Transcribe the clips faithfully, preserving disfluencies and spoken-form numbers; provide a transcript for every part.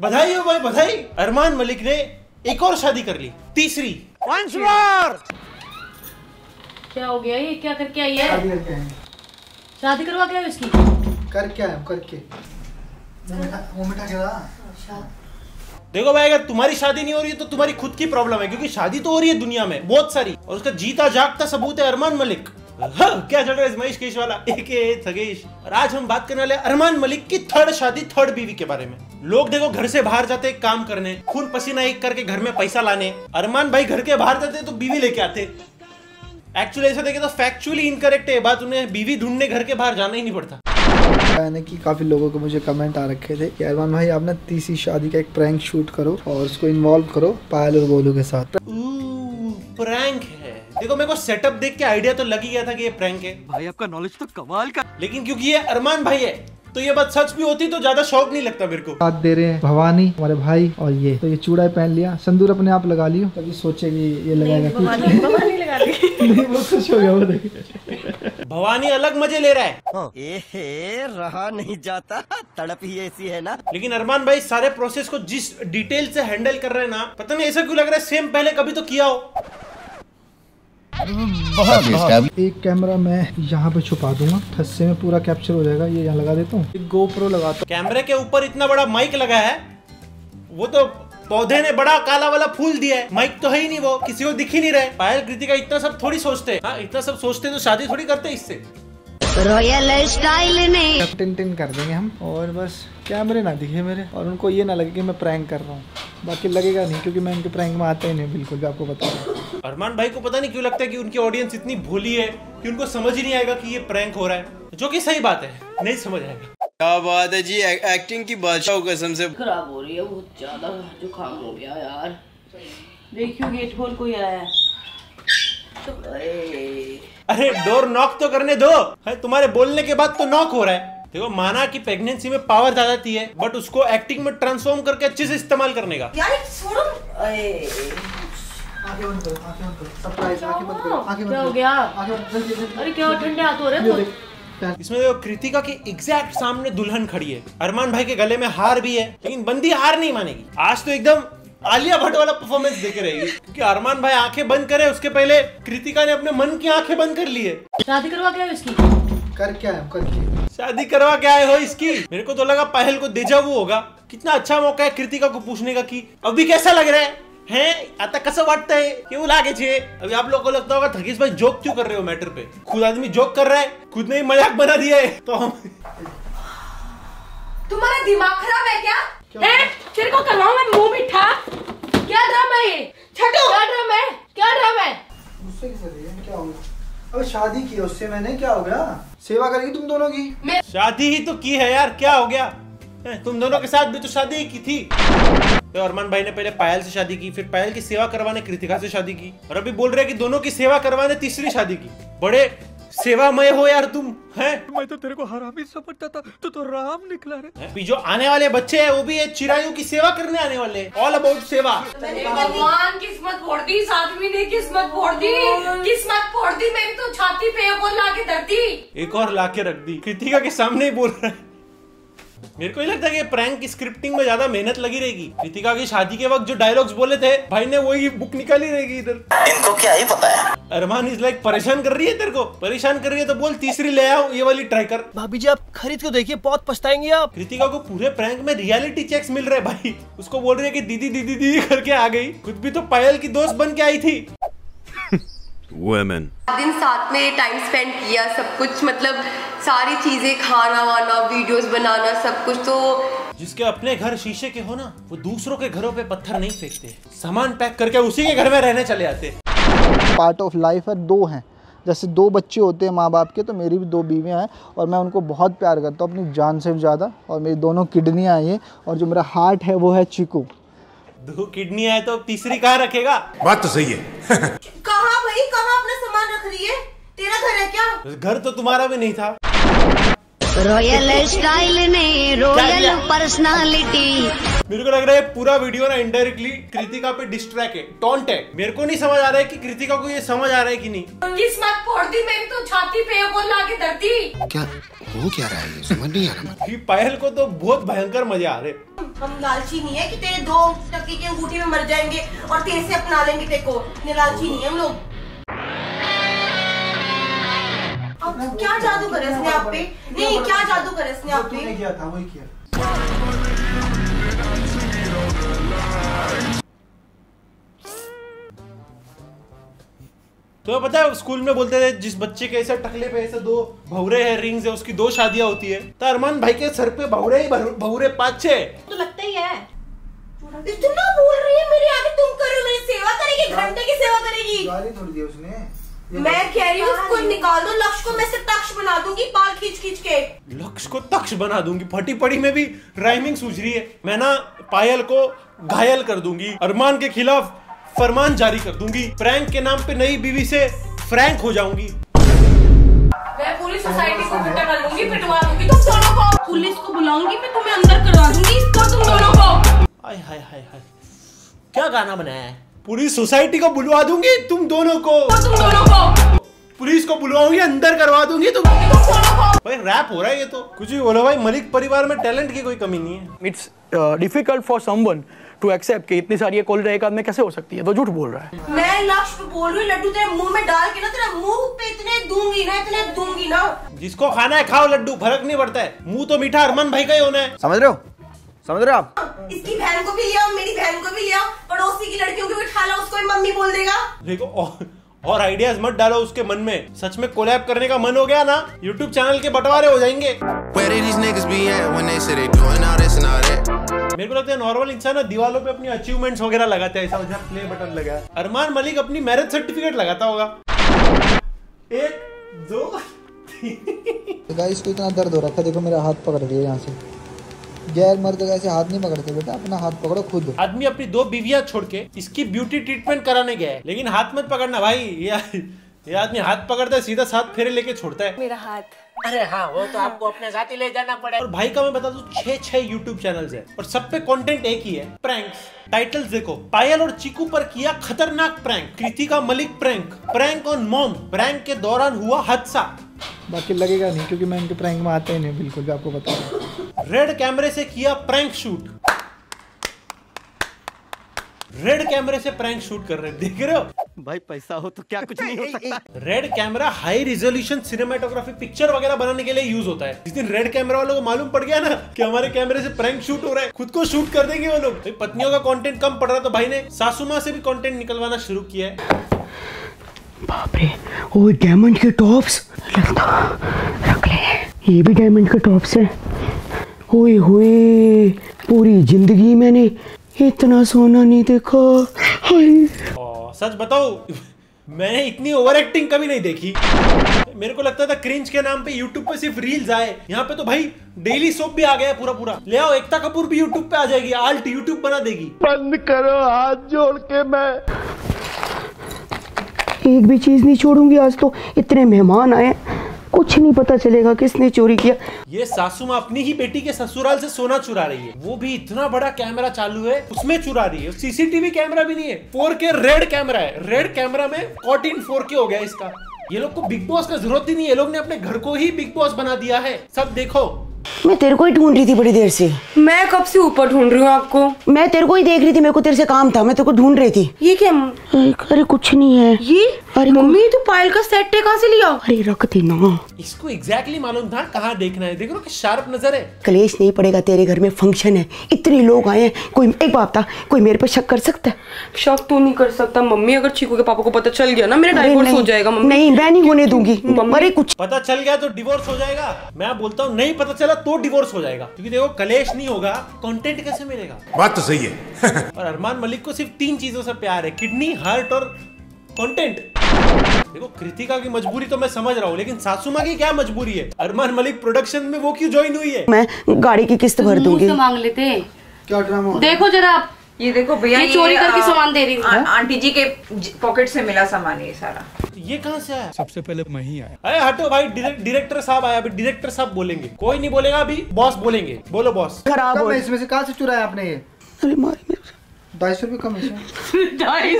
बधाई हो भाई, बधाई। अरमान मलिक ने एक और शादी कर ली, तीसरी। Once more। क्या हो गया, ये क्या करके आई है? शादी करवा के इसकी कर क्या है, करके वो मिठा के रहा। अच्छा देखो भाई, अगर तुम्हारी शादी नहीं हो रही है तो तुम्हारी खुद की प्रॉब्लम है, क्योंकि शादी तो हो रही है दुनिया में बहुत सारी, और उसका जीता जागता सबूत है अरमान मलिक। हाँ, क्या चल रहा है महेश केश वाला एके थगेश, और आज हम बात करने वाले अरमान मलिक की थर्ड शादी, थर्ड बीवी के बारे में। लोग देखो घर से बाहर जाते काम करने, खून पसीना एक करके घर में पैसा लाने, अरमान भाई घर के बाहर जाते तो बीवी लेके आते। एक्चुअली ऐसा देखे तो फैक्चुअली इनकरेक्ट है बात, उन्हें बीवी ढूंढने घर के बाहर जाना ही नहीं पड़ता। कि काफी लोगों को मुझे कमेंट आ रखे थे कि अरमान भाई आपने तीसरी शादी का एक प्रैंक शूट करो और उसको इन्वॉल्व करो पायल और गोलू के साथ। प्रैंक है, देखो मेरे को सेटअप देख के आइडिया तो लग ही गया था कि ये प्रैंक है। भाई आपका नॉलेज तो कमाल का, लेकिन क्योंकि ये अरमान भाई है तो ये बात सच भी होती तो ज्यादा शौक नहीं लगता मेरे को। साथ दे रहे हैं भवानी हमारे भाई, और ये तो ये चूड़ा पहन लिया, संदूर अपने आप लगा लियो, कभी सोचे कि ये लगाएगा, वो खुश हो गया। भवानी अलग मजे ले रहा है, ए हे रहा नहीं जाता, तड़प ही ऐसी है ना। लेकिन अरमान भाई सारे प्रोसेस को जिस डिटेल से हैंडल कर रहे हैं ना, पता नहीं ऐसा क्यों लग रहा है सेम पहले कभी तो किया हो। बहुत बहुत। एक कैमरा मैं यहाँ पे छुपा दूंगा, ठस्से में पूरा कैप्चर हो जाएगा। ये यहाँ लगा देता हूँ, एक गोप्रो लगाता हूँ। कैमरे के ऊपर इतना बड़ा माइक लगा है, वो तो पौधे ने बड़ा काला वाला फूल दिया है, माइक तो है ही नहीं, वो किसी को दिख ही नहीं रहा है। पायल कृतिका इतना सब थोड़ी सोचते, हाँ इतना सब सोचते तो शादी थोड़ी करते इससे। रॉयल स्टाइल नहीं, टिन टिन कर देंगे हम, और बस कैमरे ना दिखे मेरे, और उनको ये ना लगे कि मैं प्रैंक कर रहा हूँ। बाकी लगेगा नहीं क्योंकि मैं उनके प्रैंक में आता ही नहीं, बिल्कुल भी आपको बता दूं। अरमान भाई को पता नहीं क्यों लगता है कि उनकी ऑडियंस इतनी भोली है कि उनको समझ ही नहीं आएगा कि ये प्रैंक हो रहा है, जो कि सही बात है, नहीं समझ आएगा। क्या बात है जी, एक, एक्टिंग की बादशाह कसम से खराब हो रही है, बहुत ज्यादा जुकाम हो गया यार। देखियो गेट खोल, कोई आया है। अरे डोर नॉक तो करने दो, तुम्हारे बोलने के बाद तो नॉक हो रहा है। देखो माना कि प्रेगनेंसी में पावर ज्यादा थी है, बट उसको एक्टिंग में ट्रांसफॉर्म करके अच्छे से इस्तेमाल करने का। यार छोड़ो, आगे बंद करो, आगे बंद करो, सरप्राइज आगे बंद करो, आगे बंद करो। क्या हो गया? अरे क्या ठंडे हाथ हो रहे हैं। इसमें देखो कृतिका के एग्जैक्ट सामने दुल्हन खड़ी है, अरमान भाई के गले में हार भी है, लेकिन बंदी हार नहीं मानेगी। आज तो एकदम आलिया भट्ट वाला परफॉर्मेंस देके रहेगी, क्योंकि अरमान भाई आंखें बंद करे उसके पहले कृतिका ने अपने मन की आंखें बंद कर ली है। शादी करवा क्या इसकी, कर क्या है, कर क्या शादी करवा के आए हो इसकी। मेरे को तो लगा पायल को देजावू होगा। कितना अच्छा मौका है कृतिका को पूछने का कि अभी कैसा लग रहा है, हैं आता कसं वाटतंय, क्यों लागे छे। अभी आप लोगों को लगता होगा थगेश भाई जोक क्यों कर रहे हो मैटर पे, खुद आदमी जोक कर रहा है, खुद ने ही मजाक बना दिया है। तो हम तुम्हारा दिमाग खराब है क्या, क्या? ए, तेरे को करवाऊं मैं मुंह मीठा? क्या ड्रामा है, क्या ड्रामा है, क्या ड्रामा है? मुझसे क्या होगा, अब शादी की उससे मैंने, क्या हो गया, सेवा करेगी तुम दोनों की। शादी ही तो की है यार, क्या हो गया, तुम दोनों के साथ भी तो शादी की थी। तो अरमान भाई ने पहले पायल से शादी की, फिर पायल की सेवा करवाने कृतिका से शादी की, और अभी बोल रहे हैं कि दोनों की सेवा करवाने तीसरी शादी की। बड़े सेवामय हो यार तुम, हैं। मैं तो तेरे को हरामी समझता था, तू तो राम निकला रे। अभी जो आने वाले बच्चे हैं वो भी चिरायु की सेवा करने आने वाले, ऑल अबाउट सेवा। भगवान किस्मत फोड़ दी इस आदमी ने, किस्मत फोड़ दी, किस्मत फोड़ दी, मेरी तो छाती पे वो लाके धर दी, एक और लाके रख दी। कृतिका के सामने ही बोल रहा है। मेरे को ही लगता है कि प्रैंक की स्क्रिप्टिंग में ज्यादा मेहनत लगी रहेगी। कृतिका की शादी के वक्त जो डायलॉग्स बोले थे भाई ने, वही बुक निकाली रहेगी इधर। इनको क्या ही पता है। अरमान इज लाइक परेशान कर रही है तेरे को, परेशान कर रही है तो बोल तीसरी ले आओ, ये वाली ट्राई कर। भाभी जी आप खरीद के देखिए, बहुत पछताएंगे आप। कृतिका को पूरे प्रैंक में रियलिटी चेक्स मिल रहे भाई, उसको बोल रही है की दीदी दीदी दीदी करके आ गई, खुद भी तो पायल की दोस्त बन के आई थी। वुमेन दिन साथ में टाइम स्पेंड किया, सब कुछ मतलब सारी चीजें, खाना वाना, वीडियोस बनाना, सब कुछ। तो जिसके अपने घर शीशे के हो ना, वो दूसरों के घरों पे पत्थर नहीं फेंकते, सामान पैक करके उसी के घर में रहने चले आते। पार्ट ऑफ लाइफ है, दो हैं, जैसे दो बच्चे होते हैं माँ बाप के, तो मेरी भी दो बीवियाँ हैं और मैं उनको बहुत प्यार करता हूँ अपनी जान से ज़्यादा, और मेरी दोनों किडनियाँ आई हैं, और जो मेरा हार्ट है वो है चिकू। दो किडनी है तो तीसरी कहाँ रखेगा, बात तो सही है। कहाँ भाई, कहाँ अपना सामान रख रही है, तेरा घर है क्या? घर तो तुम्हारा भी नहीं था। रॉयल स्टाइल नहीं, रॉयल पर्सनालिटी। मेरे को लग रहा है पूरा वीडियो ना इंडायरेक्टली कृतिका पे डिस्ट्रैक्ट है, टॉन्ट है। मेरे को नहीं समझ आ रहा है कि कृतिका को ये समझ आ रहा है कि नहीं। किस्मत फोड़ दी मेरी तो, छाती पे बोल ला के धरती। क्या हो क्या रहा है ये समझ नहीं आ रहा। पायल को तो बहुत भयंकर मजे आ रहे। हम लालची नहीं है कि तेरे दो टक्के की अंगूठी में मर जाएंगे और तेरे से अपना लेंगे तेरे को। इतने लालची नहीं है हम लोग। अब क्या जादू करे इसने आप पे? नहीं, क्या जादू करे इसने आप पे? तूने किया था वही किया। तो पता है स्कूल में बोलते थे जिस बच्चे के ऐसे टकले पे ऐसे दो भवरे हैं, रिंग्स है, उसकी दो शादियां होती है। तो अरमान भाई के सर पे भवरे ही भवरे पाँच छह तो लगता ही है। इतना बोल रही है मेरे आगे, तुम करो मेरी सेवा करेगी, घंटे की सेवा करेगी। गाली थोड़ी दी उसने। मैं कह रही हूँ उसको निकाल दो, लक्ष्य को मैं से तक्ष बना दूंगी, बाल खींच खींच के लक्ष्य को तक्ष बना दूंगी। फटी पड़ी में भी राइमिंग सूझ रही है। मैं ना पायल को घायल कर दूंगी, अरमान के खिलाफ फरमान जारी कर दूंगी, प्रैंक के नाम पे नई बीवी से फ्रैंक हो जाऊंगी, मैं पूरी सोसाइटी को इकट्ठा कर लूंगी, पिटवा दूंगी तुम दोनों को, पुलिस को बुलाऊंगी, मैं तुम्हें अंदर करवा दूंगी इसका तुम दोनों को। हाय हाय हाय हाय क्या गाना बनाया है। पूरी सोसाइटी को बुलवा दूंगी तुम दोनों को, तुम दोनों को पुलिस को बुलवाऊंगी, अंदर करवा दूंगी तुम दोनों को। भाई रैप हो रहा है ये तो। कुछ भी बोलो भाई, मलिक परिवार में टैलेंट की कोई कमी नहीं है। It's difficult for someone to accept कि इतनी सारी कॉल एक आदमी कैसे हो सकती है। तो झूठ बोल रहा है। मैं लक्ष्य बोल रही हूँ, लड्डू तेरे मुंह में डाल के ना तेरा मुंह पे इतने दूंगी ना, इतने दूंगी ना। जिसको खाना है खाओ लड्डू, फर्क नहीं पड़ता है, मुँह तो मीठा अरमान भाई का ही होना है। समझ रहे हो, समझ रहे हो आप। इसकी बहन को भी लिया, मेरी बहन को भी लिया, पड़ोसी की लड़कियों को भी उठा ला, उसको भी मम्मी बोल देगा। देखो और, और आइडियाज मत डालो उसके मन में। सच में कोलैब करने का मन हो गया ना, यूट्यूब चैनल के बंटवारे हो जाएंगे। मेरे को लगता है नॉर्मल इंसान ना दीवारों पे अपनी अचीवमेंट्स वगैरह लगाते हैं, ऐसा मुझे प्ले बटन लगा। अरमान मलिक अपनी मैरिज सर्टिफिकेट लगाता होगा। एक दो गाइस को इतना दर्द हो रहा था, देखो मेरा हाथ पकड़ लिया यहाँ से। गैर मर्द ऐसे हाथ नहीं पकड़ते बेटा, अपना हाथ पकड़ो खुद। आदमी अपनी दो बीवियां छोड़ के इसकी ब्यूटी ट्रीटमेंट कराने गया है, लेकिन हाथ मत पकड़ना भाई। ये आदमी हाथ पकड़ता है, सीधा साथ फेरे लेके छोड़ता है। मेरा हाथ, अरे हाँ वो तो आपको अपने साथ ही ले जाना पड़ेगा। और भाई का मैं बता दूं छह छह यूट्यूब चैनल्स हैं और सब पे कंटेंट एक ही है, प्रैंक्स। टाइटल्स देखो, पायल और चिकू पर किया खतरनाक prank, Kritika Malik prank, prank on mom, prank के दौरान हुआ हादसा। बाकी लगेगा नहीं क्योंकि मैं इनके प्रैंक में आता ही नहीं बिल्कुल भी, आपको बता रहा हूं। रेड कैमरे से किया प्रैंक शूट, रेड कैमरे से प्रैंक शूट कर रहे हैं, देख रहे हो भाई। पैसा हो तो क्या कुछ नहीं हो सकता। Red camera high resolution cinematography picture वगैरह बनाने के लिए यूज होता है। जिस दिन रेड कैमरा वालों को मालूम पड़ गया ना कि हमारे कैमरे से प्रैंक शूट हो रहा है, खुद को शूट कर देंगे वो लोग। तो पत्नियों का कंटेंट कम पड़ रहा तो भाई ने सासू माँ से भी कंटेंट निकलवाना शुरू किया है। बाप रे, वो डायमंड के टॉप्स रख ले, ये भी डायमंड के टॉप्स है। ओए होए, पूरी जिंदगी मैंने इतना सोना नहीं देखा। ओ, सच बताओ मैंने इतनी ओवर एक्टिंग कभी नहीं देखी। मेरे को लगता था क्रिंज के नाम पे यूट्यूब पे सिर्फ रील्स आए, यहाँ पे तो भाई डेली सोप भी आ गया पूरा पूरा। ले आओ एकता कपूर भी यूट्यूब पे आ जाएगी, आल्ट यूट्यूब बना देगी। बंद करो, हाथ जोड़ के मैं एक भी चीज नहीं छोड़ूंगी आज तो। इतने मेहमान आए, कुछ नहीं पता चलेगा किसने चोरी किया। ये सासू माँ अपनी ही बेटी के ससुराल से सोना चुरा रही है, वो भी इतना बड़ा कैमरा चालू है उसमें चुरा रही है। सीसीटीवी कैमरा भी नहीं है, फोर के रेड कैमरा है। रेड कैमरा में फोर्टीन फोर के हो गया इसका। ये लोग को बिग बॉस का जरूरत ही नहीं है, ये लोग ने अपने घर को ही बिग बॉस बना दिया है। सब देखो, मैं तेरे को ही ढूंढ रही थी बड़ी देर से। मैं कब से ऊपर ढूंढ रही हूँ आपको, मैं तेरे को ही देख रही थी, मेरे को तेरे से काम था, मैं तेरे को ढूंढ रही थी। ये क्या? अरे कुछ नहीं है ये। अरे मम्मी तो पायल का सेट कहाँ से लिया? अरे रख देना। इसको एग्जैक्टली मालूम था कहाँ देखना है। देखो कि शार्प नजर है। क्लेश नहीं पड़ेगा, तेरे घर में फंक्शन है, इतने लोग आए हैं, कोई एक बात था, कोई मेरे पर शक कर सकता है? शक तो नहीं कर सकता मम्मी, अगर चिकू के पापा को पता चल गया ना मेरा डिवोर्स हो जाएगा। नहीं मैं नहीं होने दूंगी। अरे कुछ पता चल गया तो डिवोर्स हो जाएगा, मैं बोलता हूँ। नहीं पता चला तो डिवोर्स हो जाएगा, क्योंकि देखो कलेश नहीं होगा, कंटेंट कैसे मिलेगा। बात तो सही है। और अरमान मलिक को सिर्फ तीन चीजों से प्यार है, किडनी, हार्ट और कंटेंट। देखो कृतिका की मजबूरी तो मैं समझ रहा हूँ, लेकिन सासू माँ की क्या मजबूरी है? अरमान मलिक प्रोडक्शन में वो क्यों ज्वाइन हुई है? मैं गाड़ी की किस्त भर दूंगी। मांग लेते क्या ड्रामा। देखो जरा आप, ये देखो भैया चोरी करके सामान दे रही हूँ। आंटी जी के पॉकेट से मिला सामान ये सारा। ये कहाँ से आया? सबसे पहले मैं ही आया। अरे हटो भाई, डायरेक्टर साहब आया, अभी डायरेक्टर साहब बोलेंगे, कोई नहीं बोलेगा, अभी बॉस बोलेंगे। बोलो बॉस। खराब हो, इसमें से कहाँ से चुराया आपने ये? अरे मारी मेरे ढाई सौ रुपये कमीशन। ढाई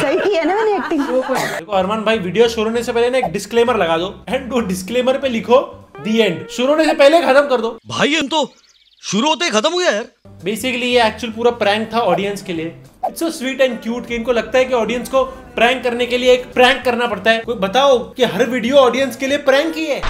सही किया ना मैंने एक्टिंग। देखो अरमान भाई, वीडियो शुरू होने से पहले ना एक डिस्क्लेमर लगा दो, एंड वो डिस्क्लेमर पे लिखो दी एंड, शुरू होने से पहले खत्म कर दो भाई। हम तो शुरू होते ही खत्म हो गया यार। बेसिकली ये एक्चुअल पूरा प्रैंक था ऑडियंस के लिए। It's so sweet and cute कि इनको लगता है कि ऑडियंस को प्रैंक करने के लिए एक प्रैंक करना पड़ता है। कोई बताओ कि हर वीडियो ऑडियंस के लिए प्रैंक ही है।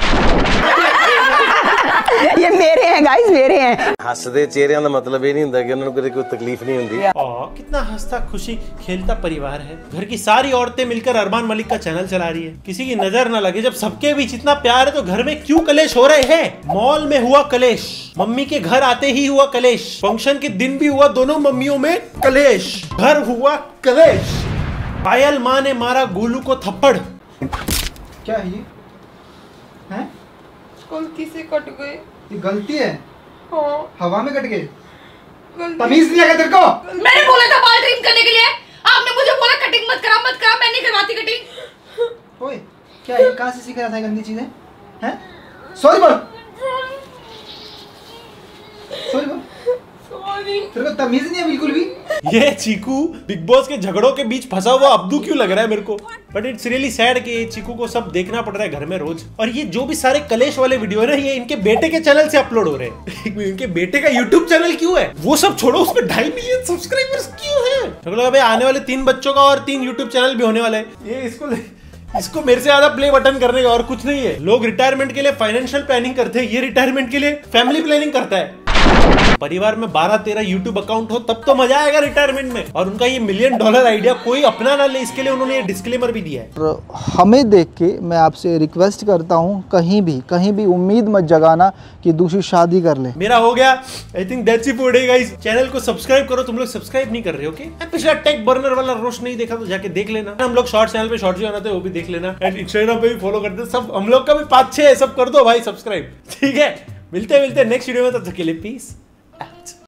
ये मेरे हैं गाइस, मेरे हैं। हंसते चेहरे का मतलब ये नहीं होता कि उन्होंने कोई तकलीफ नहीं होती। और कितना हंसता खुशी खेलता परिवार है। घर की सारी औरतें मिलकर अरमान मलिक का चैनल चला रही है, किसी की नजर ना लगे। जब सबके बीच इतना प्यार है तो घर में क्यों कलेश हो रहे हैं? मॉल में हुआ कलेश, मम्मी के घर आते ही हुआ कलेश, फंक्शन के दिन भी हुआ, दोनों मम्मियों में कलेश, घर हुआ कलेश। पायल माँ ने मारा गोलू को थप्पड़। क्या है ये? है? गलती से कट गए। ये गलती है? हाँ। हवा में कट गए। तमीज नहीं आ गया तेरे को? मैंने बोला था बाल ट्रिम करने के लिए, आपने मुझे बोला कटिंग मत करा, मत करा, मैं नहीं करवाती कटिंग। ओए, क्या ये कहाँ से सीख रहा था गंदी चीजें? हैं? सॉरी बोल। सॉरी बोल। सॉरी। तेरे को तमीज नहीं है बिल्कुल भी। ये चीकू बिग बॉस के झगड़ों के बीच फंसा हुआ अब्दू क्यों लग रहा है मेरे को। बट इट्स रियली सैड कि ये चीकू को सब देखना पड़ रहा है घर में रोज। और ये जो भी सारे कलेश वाले वीडियो है ना, ये इनके बेटे के चैनल से अपलोड हो रहे हैं। इनके बेटे का यूट्यूब चैनल क्यों है? वो सब छोड़ो, उसमें ढाई मिलियन सब्सक्राइबर्स क्यों है? तो लोग भाई आने वाले तीन बच्चों का और तीन यूट्यूब चैनल भी होने वाला है। ये इसको इसको मेरे से ज्यादा प्ले बटन करने का और कुछ नहीं है। लोग रिटायरमेंट के लिए फाइनेंशियल प्लानिंग करते हैं, ये रिटायरमेंट के लिए फैमिली प्लानिंग करता है। परिवार में बारह तेरह यूट्यूब अकाउंट हो तब तो मजा आएगा रिटायरमेंट में। और उनका ये मिलियन डॉलर आइडिया कोई अपना ना ले, इसके लिए उन्होंने ये डिस्क्लेमर भी दिया है। हमें देख के मैं आपसे रिक्वेस्ट करता हूँ, कहीं भी कहीं भी उम्मीद मत जगाना कि दूसरी शादी कर ले। मेरा हो गया। I think that's it for today guys. Channel को सब्सक्राइब करो, तुम लोग सब्सक्राइब नहीं कर रहे हो। ओके, पिछला टेक बर्नर वाला रोस्ट नहीं देखा तो जाके देख लेना। हम लोग शॉर्ट चैनल पे शॉर्ट जो बनाते हैं वो भी देख लेना, एंड इंस्टाग्राम पे भी फॉलो करते सब हम लोग का भी पाँच छह सब कर दो भाई सब्सक्राइब। ठीक है, मिलते मिलते नेक्स्ट वीडियो में, तब तक के लिए पीस।